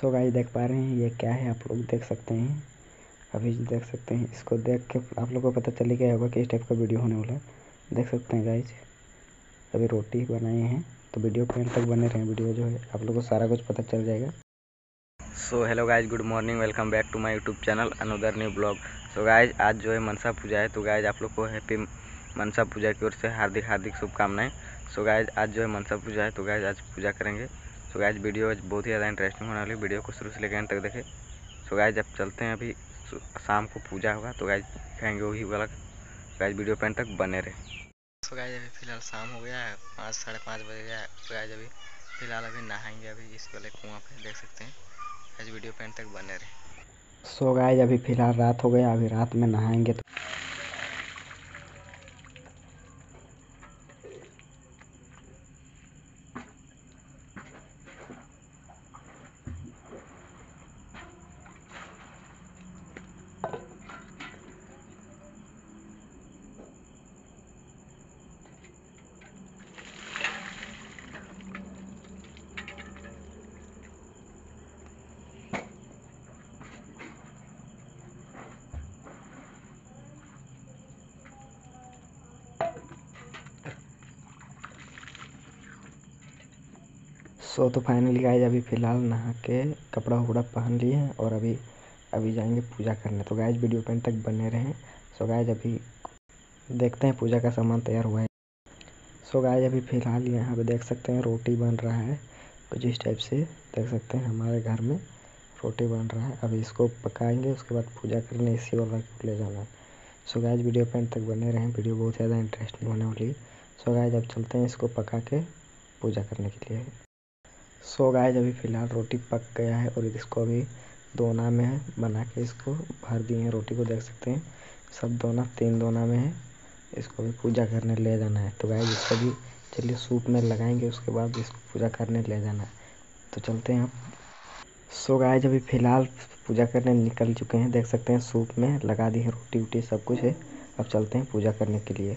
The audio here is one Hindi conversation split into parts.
सो गाइस देख पा रहे हैं ये क्या है, आप लोग देख सकते हैं, अभी देख सकते हैं। इसको देख के आप लोगों को पता चल गया होगा कि इस टाइप का वीडियो होने वाला है। देख सकते हैं गाइस अभी रोटी बनाए हैं, तो वीडियो पेंट तक बने रहें, वीडियो जो है आप लोगों को सारा कुछ पता चल जाएगा। So hello guys, good morning, welcome back to my YouTube channel another new blog. So guys आज जो है मनसा पूजा है, तो गाइज आप लोग को हैप्पी मनसा पूजा की ओर से हार्दिक हार्दिक शुभकामनाएं। सो गाइज आज जो है मनसा पूजा है, तो गाइज आज पूजा करेंगे। सो गाइज वीडियो बहुत ही ज़्यादा इंटरेस्टिंग होने वाली, वीडियो को शुरू से लेकर एंड तक देखें। सो गाइज अब चलते हैं, अभी शाम को पूजा होगा, तो गाइज खाएँगे वही वाला। गाइज वीडियो पेंट तक बने रहे। तो गाइज अभी फ़िलहाल शाम हो गया है, 5 साढ़े 5 बज गया है। तो गाइज अभी फ़िलहाल अभी नहाएंगे, अभी इस वाले कुआँ पे देख सकते हैं। आज वीडियो पेंट तक बने रहे। सो गाइज अभी फ़िलहाल रात हो गया, अभी रात में नहाएंगे। तो तो फाइनली गाइज अभी फ़िलहाल नहा के कपड़ा वपड़ा पहन लिए हैं और अभी जाएंगे पूजा करने। तो गाइज वीडियो पेंट तक बने रहें। सो गाइज अभी देखते हैं पूजा का सामान तैयार हुआ है। सो गाइज अभी फ़िलहाल यहाँ पे देख सकते हैं रोटी बन रहा है, कुछ इस टाइप से देख सकते हैं हमारे घर में रोटी बन रहा है। अभी इसको पकाएंगे, उसके बाद पूजा करने इसी वाला ले जाना है। सो गाइज वीडियो पेंट तक बने रहें, वीडियो बहुत ज़्यादा इंटरेस्टिंग होने वाली है। सो गाइज अब चलते हैं इसको पका के पूजा करने के लिए। सो गाइज अभी फ़िलहाल रोटी पक गया है और इसको अभी दोना में बना के इसको भर दिए हैं। रोटी को देख सकते हैं, सब दोना 3 दोना में है, इसको भी पूजा करने ले जाना है। तो गाइज इसको भी चलिए सूप में लगाएंगे, उसके बाद इसको पूजा करने ले जाना है। तो चलते हैं आप। सो गाइज अभी फ़िलहाल पूजा करने निकल चुके हैं, देख सकते हैं सूप में लगा दी है रोटी वोटी सब कुछ है। अब चलते हैं पूजा करने के लिए।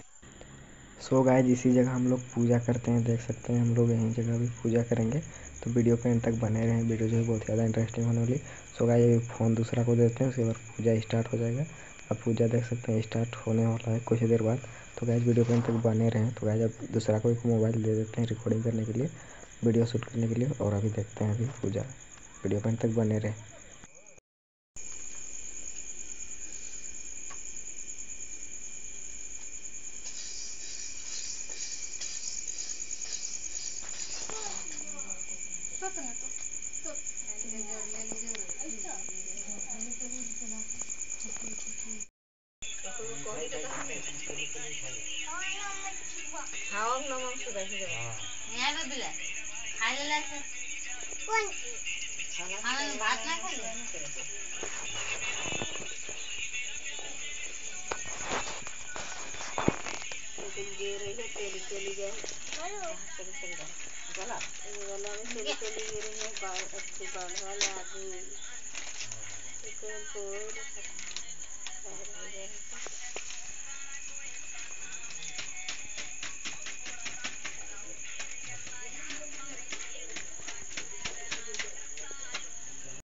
सो गाइज इसी जगह हम लोग पूजा करते हैं, देख सकते हैं हम लोग यहीं जगह भी पूजा करेंगे। तो वीडियो पे एंड तक बने रहें, वीडियो जो है बहुत ज़्यादा इंटरेस्टिंग होने वाली। सो गाइज अभी फ़ोन दूसरा को देते हैं, उसके बाद पूजा स्टार्ट हो जाएगा। अब पूजा देख सकते हैं स्टार्ट होने वाला है कुछ देर बाद। तो गाइज वीडियो पे एंड तक बने रहें। तो गाइज अब दूसरा को एक मोबाइल दे देते हैं रिकॉर्डिंग करने के लिए, वीडियो शूट करने के लिए। और अभी देखते हैं अभी पूजा, वीडियो पे एंड तक बने रहें।